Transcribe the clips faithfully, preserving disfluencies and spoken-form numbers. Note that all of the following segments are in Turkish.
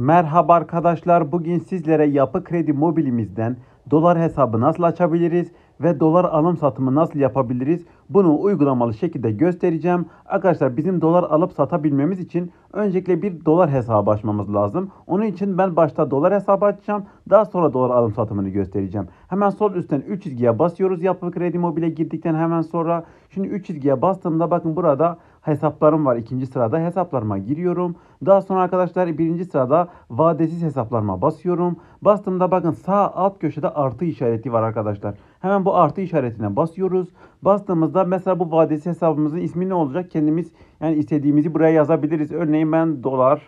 Merhaba arkadaşlar, bugün sizlere Yapı Kredi mobilimizden dolar hesabı nasıl açabiliriz ve dolar alım satımı nasıl yapabiliriz bunu uygulamalı şekilde göstereceğim. Arkadaşlar bizim dolar alıp satabilmemiz için öncelikle bir dolar hesabı açmamız lazım. Onun için ben başta dolar hesabı açacağım, daha sonra dolar alım satımını göstereceğim. Hemen sol üstten üç çizgiye basıyoruz. Yapı Kredi Mobil'e girdikten hemen sonra şimdi üç çizgiye bastığımda bakın burada hesaplarım var. İkinci sırada hesaplarıma giriyorum. Daha sonra arkadaşlar birinci sırada vadesiz hesaplarıma basıyorum. Bastığımda bakın sağ alt köşede artı işareti var arkadaşlar. Hemen bu artı işaretine basıyoruz. Bastığımızda mesela bu vadesiz hesabımızın ismi ne olacak? Kendimiz yani istediğimizi buraya yazabiliriz. Örneğin ben dolar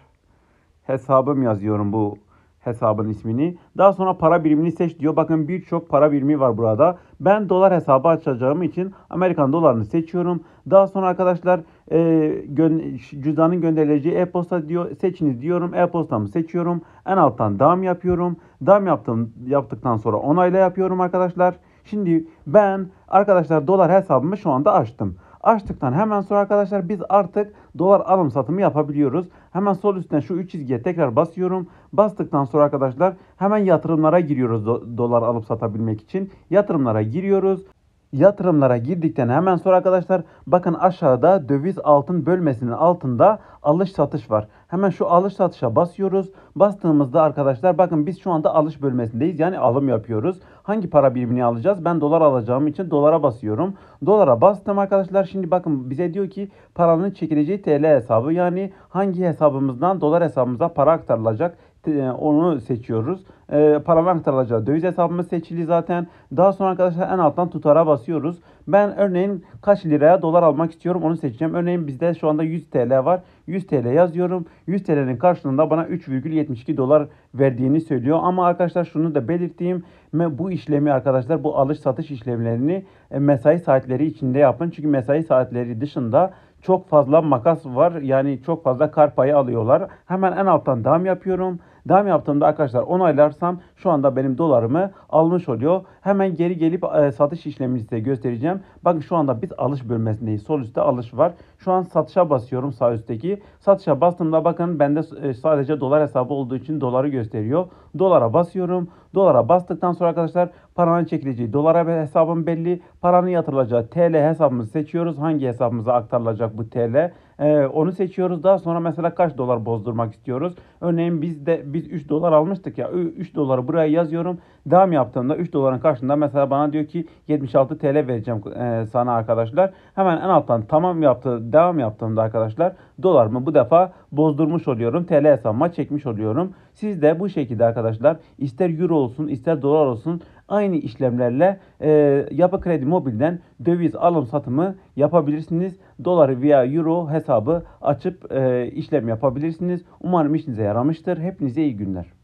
hesabım yazıyorum bu hesabın ismini. Daha sonra para birimini seç diyor. Bakın birçok para birimi var burada. Ben dolar hesabı açacağım için Amerikan dolarını seçiyorum. Daha sonra arkadaşlar e, gö cüzdanın gönderileceği e-posta diyor. Seçiniz diyorum. E-postamı seçiyorum. En alttan dam yapıyorum. Dam yaptım, yaptıktan sonra onayla yapıyorum arkadaşlar. Şimdi ben arkadaşlar dolar hesabımı şu anda açtım. Açtıktan hemen sonra arkadaşlar biz artık dolar alım satımı yapabiliyoruz. Hemen sol üstten şu üç çizgiye tekrar basıyorum. Bastıktan sonra arkadaşlar hemen yatırımlara giriyoruz do- dolar alıp satabilmek için. Yatırımlara giriyoruz. Yatırımlara girdikten hemen sonra arkadaşlar bakın aşağıda döviz altın bölmesinin altında alış satış var. Hemen şu alış satışa basıyoruz. Bastığımızda arkadaşlar bakın biz şu anda alış bölmesindeyiz. Yani alım yapıyoruz. Hangi para birimini alacağız? Ben dolar alacağım için dolara basıyorum. Dolara bastım arkadaşlar. Şimdi bakın bize diyor ki paranın çekileceği T L hesabı. Yani hangi hesabımızdan dolar hesabımıza para aktarılacak? Onu seçiyoruz. E, Paralar aktarılacağı döviz hesabımız seçili zaten. Daha sonra arkadaşlar en alttan tutara basıyoruz. Ben örneğin kaç liraya dolar almak istiyorum onu seçeceğim. Örneğin bizde şu anda yüz T L var. yüz T L yazıyorum. yüz T L'nin karşılığında bana üç virgül yetmiş iki dolar verdiğini söylüyor. Ama arkadaşlar şunu da belirteyim. Bu işlemi arkadaşlar bu alış satış işlemlerini mesai saatleri içinde yapın. Çünkü mesai saatleri dışında çok fazla makas var. Yani çok fazla kar payı alıyorlar. Hemen en alttan dam yapıyorum. Dam yaptığımda arkadaşlar onaylarsam şu anda benim dolarımı almış oluyor. Hemen geri gelip e, satış işlemini size göstereceğim. Bakın şu anda biz alış bölmesindeyiz. Sol üstte alış var. Şu an satışa basıyorum sağ üstteki. Satışa bastığımda bakın bende e, sadece dolar hesabı olduğu için doları gösteriyor. Dolara basıyorum. Dolara bastıktan sonra arkadaşlar paranın çekileceği dolara hesabım belli. Paranın yatırılacağı T L hesabımızı seçiyoruz. Hangi hesabımıza aktarılacak bu T L? Ee, onu seçiyoruz. Daha sonra mesela kaç dolar bozdurmak istiyoruz? Örneğin biz de biz üç dolar almıştık ya. üç doları buraya yazıyorum. Devam yaptığımda üç doların karşılığında mesela bana diyor ki yetmiş altı T L vereceğim e, sana arkadaşlar. Hemen en alttan tamam yaptı. Devam yaptığımda arkadaşlar dolarımı bu defa bozdurmuş oluyorum. T L hesabıma çekmiş oluyorum. Siz de bu şekilde arkadaşlar ister euro olsun ister dolar olsun aynı işlemlerle e, Yapı Kredi Mobil'den döviz alım satımı yapabilirsiniz. Doları veya euro hesabı açıp e, işlem yapabilirsiniz. Umarım işinize yaramıştır. Hepinize iyi günler.